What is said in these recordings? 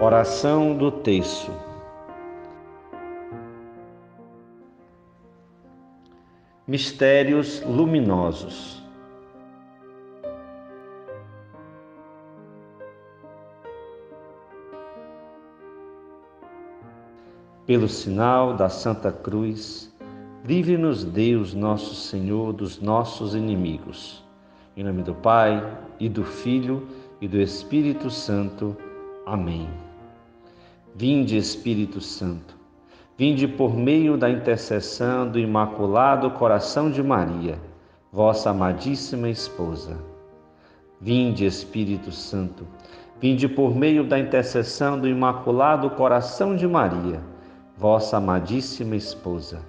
Oração do Terço. Mistérios Luminosos. Pelo sinal da Santa Cruz, livre-nos Deus nosso Senhor dos nossos inimigos. Em nome do Pai, e do Filho, e do Espírito Santo. Amém. Vinde, Espírito Santo, vinde por meio da intercessão do Imaculado Coração de Maria, vossa amadíssima esposa. Vinde, Espírito Santo, vinde por meio da intercessão do Imaculado Coração de Maria, vossa amadíssima esposa.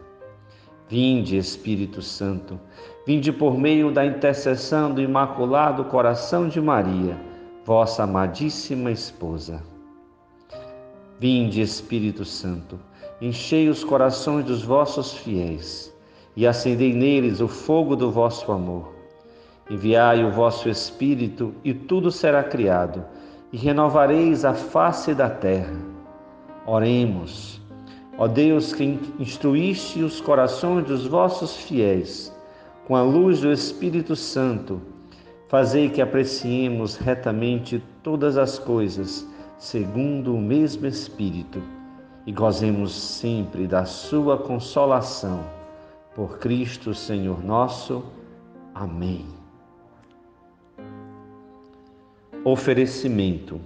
Vinde, Espírito Santo, vinde por meio da intercessão do Imaculado Coração de Maria, vossa amadíssima esposa. Vinde, Espírito Santo, enchei os corações dos vossos fiéis e acendei neles o fogo do vosso amor. Enviai o vosso Espírito e tudo será criado, e renovareis a face da terra. Oremos. Ó Deus, que instruíste os corações dos vossos fiéis com a luz do Espírito Santo, fazei que apreciemos retamente todas as coisas, segundo o mesmo Espírito, e gozemos sempre da sua consolação. Por Cristo, Senhor nosso. Amém. Oferecimento.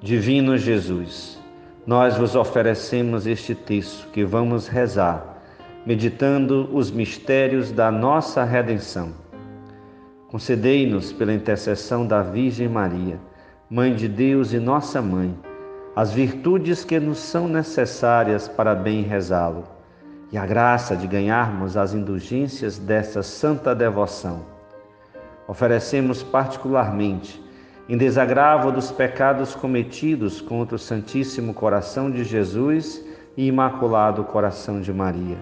Divino Jesus, nós vos oferecemos este terço que vamos rezar, meditando os mistérios da nossa redenção. Concedei-nos, pela intercessão da Virgem Maria, Mãe de Deus e Nossa Mãe, as virtudes que nos são necessárias para bem rezá-lo, e a graça de ganharmos as indulgências dessa santa devoção. Oferecemos particularmente, em desagravo dos pecados cometidos contra o Santíssimo Coração de Jesus e Imaculado Coração de Maria,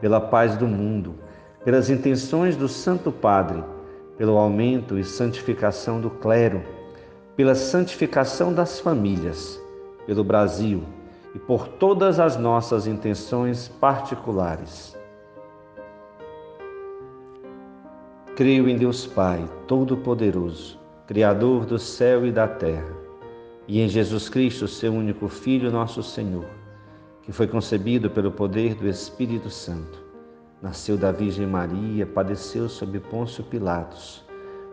pela paz do mundo, pelas intenções do Santo Padre, pelo aumento e santificação do clero, pela santificação das famílias, pelo Brasil e por todas as nossas intenções particulares. Creio em Deus Pai, Todo-Poderoso, Criador do céu e da terra, e em Jesus Cristo, seu único Filho, nosso Senhor, que foi concebido pelo poder do Espírito Santo. Nasceu da Virgem Maria, padeceu sob Pôncio Pilatos,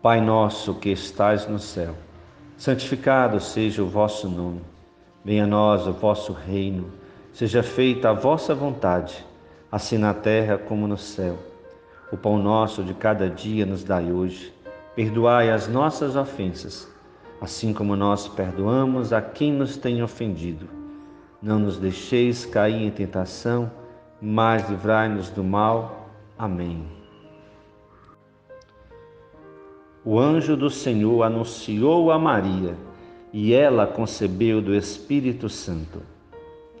Pai nosso que estais no céu, santificado seja o vosso nome. Venha a nós o vosso reino. Seja feita a vossa vontade, assim na terra como no céu. O pão nosso de cada dia nos dai hoje. Perdoai as nossas ofensas, assim como nós perdoamos a quem nos tem ofendido. Não nos deixeis cair em tentação, mas livrai-nos do mal. Amém. O anjo do Senhor anunciou a Maria, e ela concebeu do Espírito Santo.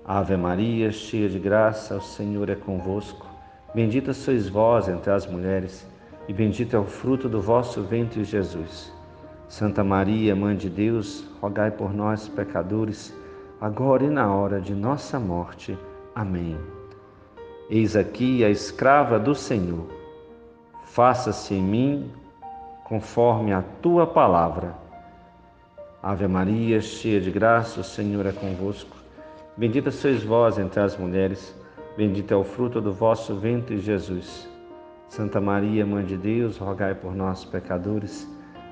Ave Maria, cheia de graça, o Senhor é convosco. Bendita sois vós entre as mulheres, e bendito é o fruto do vosso ventre, Jesus. Santa Maria, Mãe de Deus, rogai por nós, pecadores, agora e na hora de nossa morte. Amém. Eis aqui a escrava do Senhor. Faça-se em mim conforme a tua palavra. Ave Maria, cheia de graça, o Senhor é convosco. Bendita sois vós entre as mulheres, bendito é o fruto do vosso ventre, Jesus. Santa Maria, Mãe de Deus, rogai por nós, pecadores,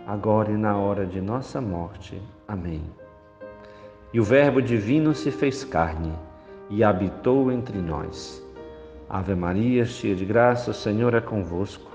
agora e na hora de nossa morte. Amém. E o Verbo divino se fez carne e habitou entre nós. Ave Maria, cheia de graça, o Senhor é convosco.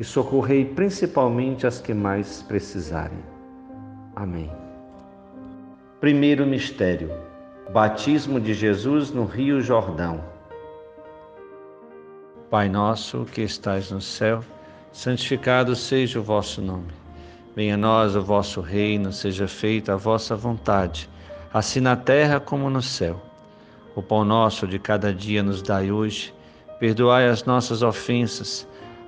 e socorrei principalmente as que mais precisarem. Amém. Primeiro mistério: batismo de Jesus no Rio Jordão. Pai nosso que estais no céu, santificado seja o vosso nome. Venha a nós o vosso reino, seja feita a vossa vontade, assim na terra como no céu. O pão nosso de cada dia nos dai hoje, perdoai as nossas ofensas,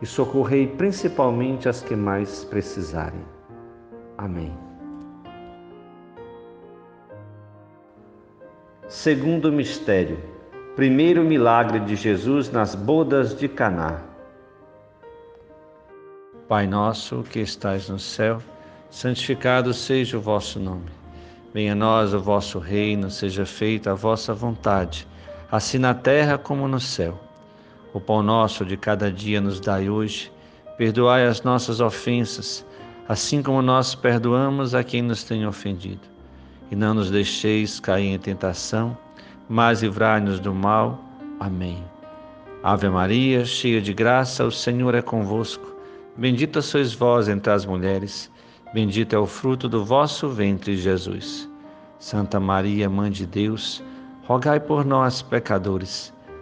e socorrei principalmente as que mais precisarem. Amém. Segundo mistério: primeiro milagre de Jesus nas bodas de Caná. Pai nosso que estais no céu, santificado seja o vosso nome. Venha a nós o vosso reino, seja feita a vossa vontade, assim na terra como no céu. O pão nosso de cada dia nos dai hoje, perdoai as nossas ofensas, assim como nós perdoamos a quem nos tem ofendido. E não nos deixeis cair em tentação, mas livrai-nos do mal. Amém. Ave Maria, cheia de graça, o Senhor é convosco. Bendita sois vós entre as mulheres, bendito é o fruto do vosso ventre, Jesus. Santa Maria, Mãe de Deus, rogai por nós, pecadores,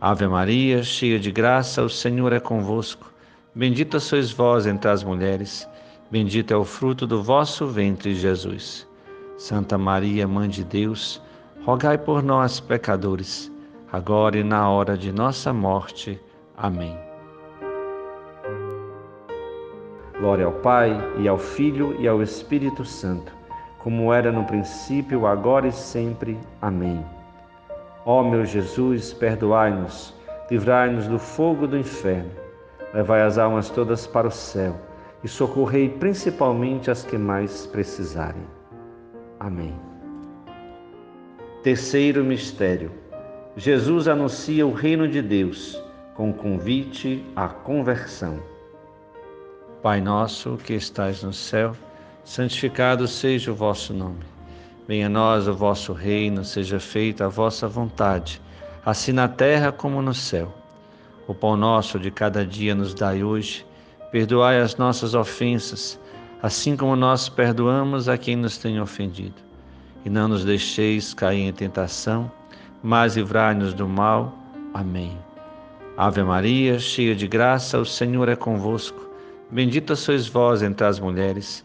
Ave Maria, cheia de graça, o Senhor é convosco. Bendita sois vós entre as mulheres, bendito é o fruto do vosso ventre, Jesus. Santa Maria, Mãe de Deus, rogai por nós, pecadores, agora e na hora de nossa morte. Amém. Glória ao Pai, e ao Filho, e ao Espírito Santo, como era no princípio, agora e sempre. Amém. Ó meu Jesus, perdoai-nos, livrai-nos do fogo do inferno, levai as almas todas para o céu, e socorrei principalmente as que mais precisarem. Amém. Terceiro mistério. Jesus anuncia o reino de Deus com convite à conversão. Pai nosso que estais no céu, santificado seja o vosso nome. Venha a nós o vosso reino, seja feita a vossa vontade, assim na terra como no céu. O pão nosso de cada dia nos dai hoje, perdoai as nossas ofensas, assim como nós perdoamos a quem nos tem ofendido. E não nos deixeis cair em tentação, mas livrai-nos do mal. Amém. Ave Maria, cheia de graça, o Senhor é convosco. Bendita sois vós entre as mulheres,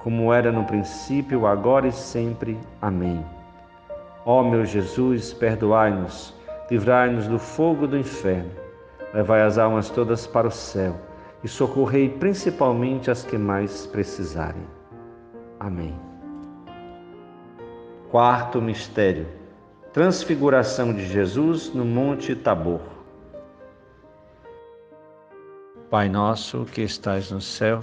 como era no princípio, agora e sempre. Amém. Ó meu Jesus, perdoai-nos, livrai-nos do fogo do inferno, levai as almas todas para o céu e socorrei principalmente as que mais precisarem. Amém. Quarto mistério: transfiguração de Jesus no Monte Tabor. Pai nosso que estais no céu,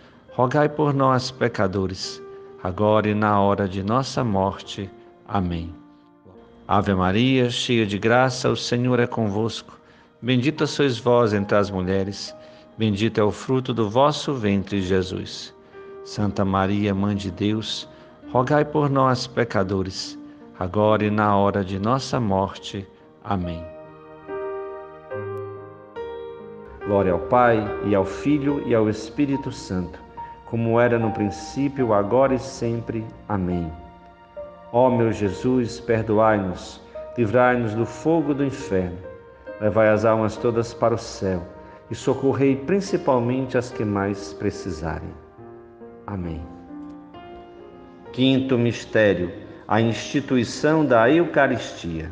rogai por nós, pecadores, agora e na hora de nossa morte. Amém. Ave Maria, cheia de graça, o Senhor é convosco. Bendita sois vós entre as mulheres, bendito é o fruto do vosso ventre, Jesus. Santa Maria, Mãe de Deus, rogai por nós, pecadores, agora e na hora de nossa morte. Amém. Glória ao Pai, e ao Filho, e ao Espírito Santo, como era no princípio, agora e sempre. Amém. Ó meu Jesus, perdoai-nos, livrai-nos do fogo do inferno, levai as almas todas para o céu e socorrei principalmente as que mais precisarem. Amém. Quinto mistério, a instituição da Eucaristia.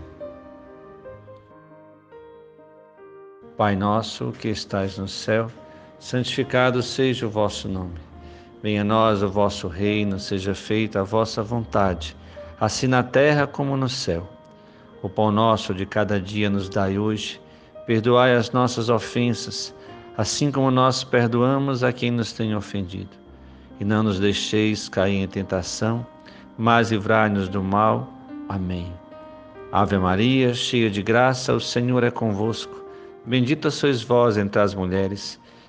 Pai nosso que estais no céu, santificado seja o vosso nome. Venha a nós o vosso reino, seja feita a vossa vontade, assim na terra como no céu. O pão nosso de cada dia nos dai hoje, perdoai as nossas ofensas, assim como nós perdoamos a quem nos tem ofendido. E não nos deixeis cair em tentação, mas livrai-nos do mal. Amém. Ave Maria, cheia de graça, o Senhor é convosco. Bendita sois vós entre as mulheres,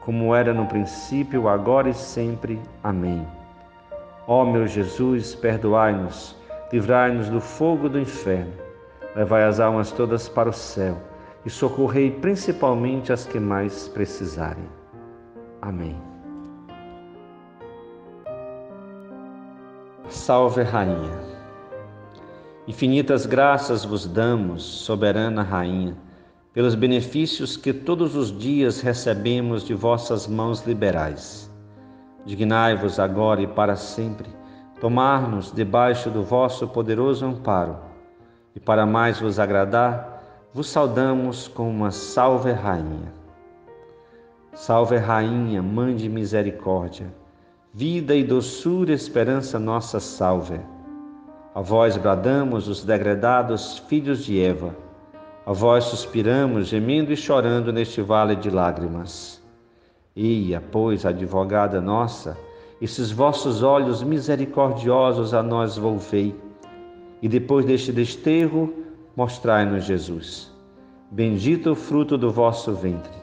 como era no princípio, agora e sempre. Amém. Ó meu Jesus, perdoai-nos, livrai-nos do fogo do inferno, levai as almas todas para o céu e socorrei principalmente as que mais precisarem. Amém. Salve Rainha. Infinitas graças vos damos, soberana Rainha, pelos benefícios que todos os dias recebemos de vossas mãos liberais. Dignai-vos agora e para sempre tomar-nos debaixo do vosso poderoso amparo. E para mais vos agradar, vos saudamos com uma Salve Rainha. Salve Rainha, Mãe de Misericórdia, vida e doçura e esperança nossa salve. A vós bradamos os degredados filhos de Eva. A vós suspiramos, gemendo e chorando neste vale de lágrimas. Eia, pois, advogada nossa, esses vossos olhos misericordiosos a nós volvei, e depois deste desterro, mostrai-nos Jesus. Bendito o fruto do vosso ventre.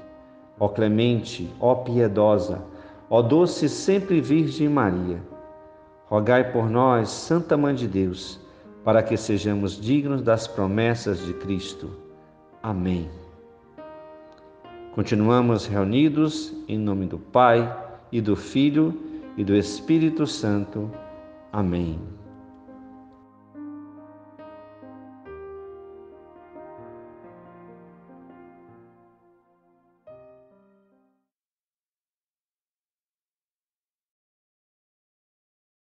Ó clemente, ó piedosa, ó doce sempre Virgem Maria. Rogai por nós, Santa Mãe de Deus, para que sejamos dignos das promessas de Cristo. Amém. Continuamos reunidos em nome do Pai, e do Filho, e do Espírito Santo. Amém.